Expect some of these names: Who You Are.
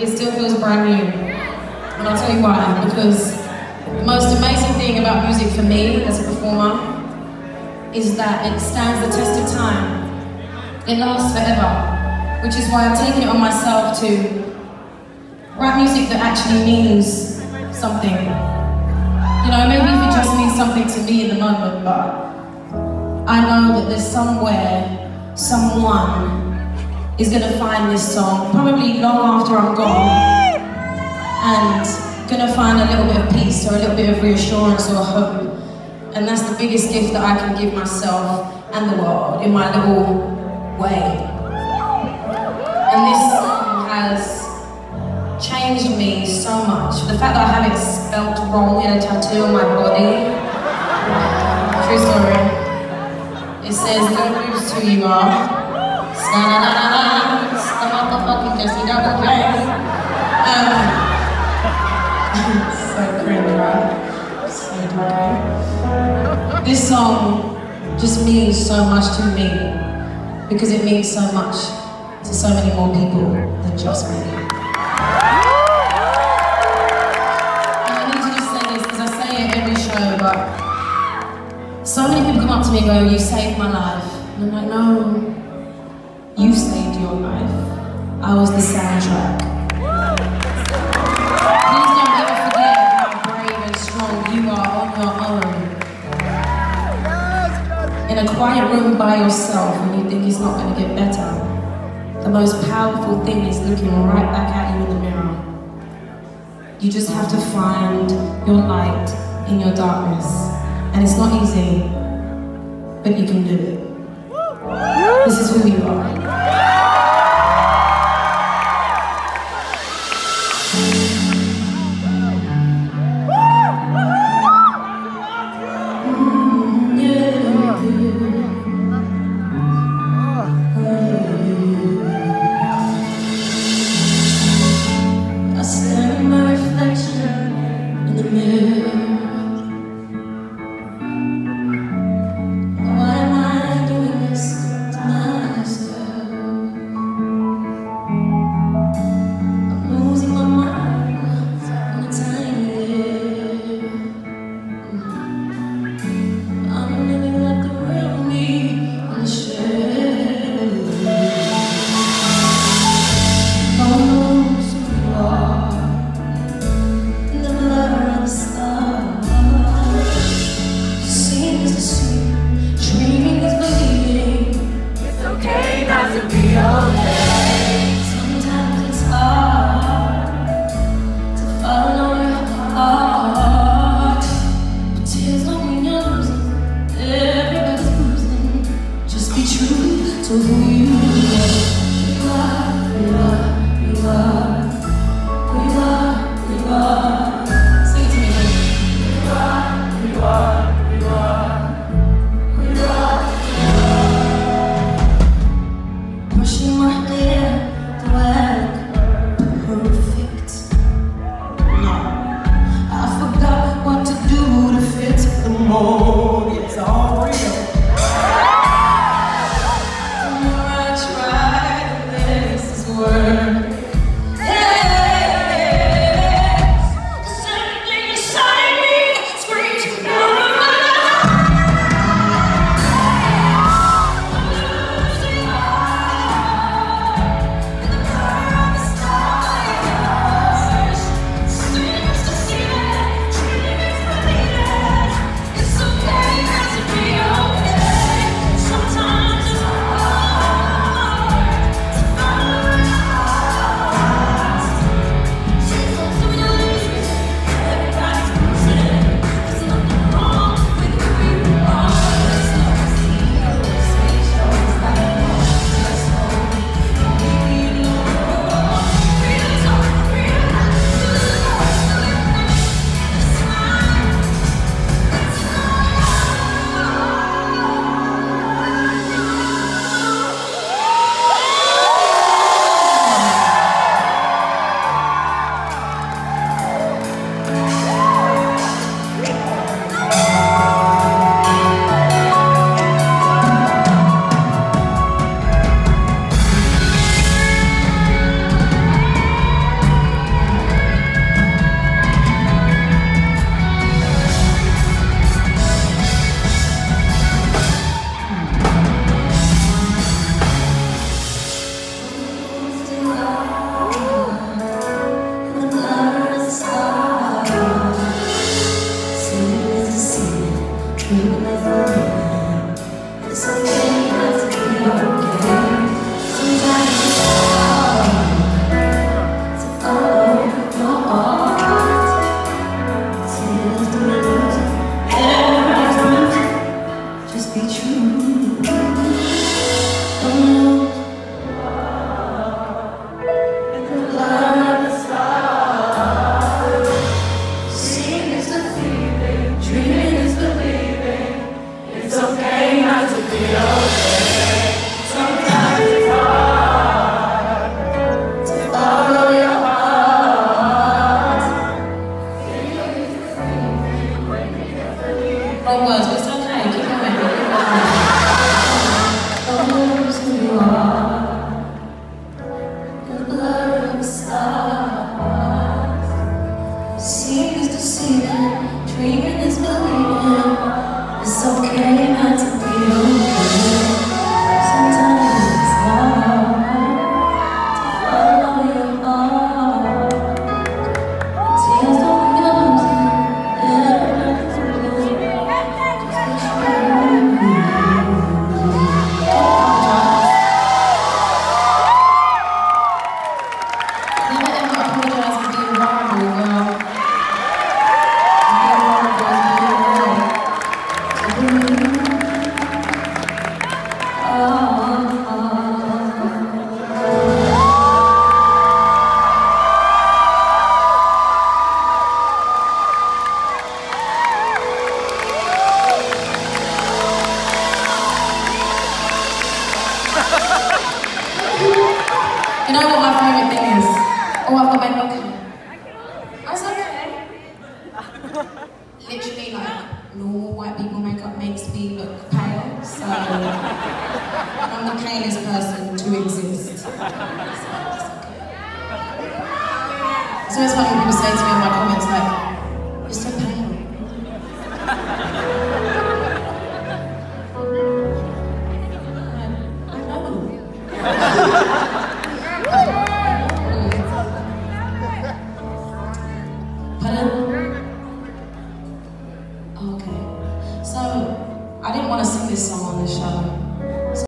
it still feels brand new. And I'll tell you why, because the most amazing thing about music for me as a performer is that it stands the test of time. It lasts forever, which is why I've taken it on myself to write music that actually means something. You know, maybe if it just means something to me in the moment, but I know that there's somewhere, someone is gonna find this song, probably long after I'm gone, and gonna find a little bit of peace or a little bit of reassurance or hope. And that's the biggest gift that I can give myself and the world in my little way. And this song has changed me so much. The fact that I have it spelt wrong in a tattoo on my body, true story. It says, don't lose who you are. Stop up the fucking Jesse Double Play. So cringe, right? So dirty. This song just means so much to me because it means so much to so many more people than just me. And I need to just say this because I say it every show, but so many people come up to me and go, you saved my life. And I'm like, no, you saved your life. I was the soundtrack. Please don't ever forget how brave and strong you are on your own. In a quiet room by yourself and you think it's not going to get better, the most powerful thing is looking right back at you in the mirror. You just have to find your light in your darkness. And it's not easy, but you can do it. This is who you are. Why am I doing this to myself? You know what my favourite thing is? Oh, I've got my milk. I was okay. Literally, like, normal white people makeup makes me look pale, so I'm the palest person to exist. So it's okay. It's always funny when people say to me in my comments, like,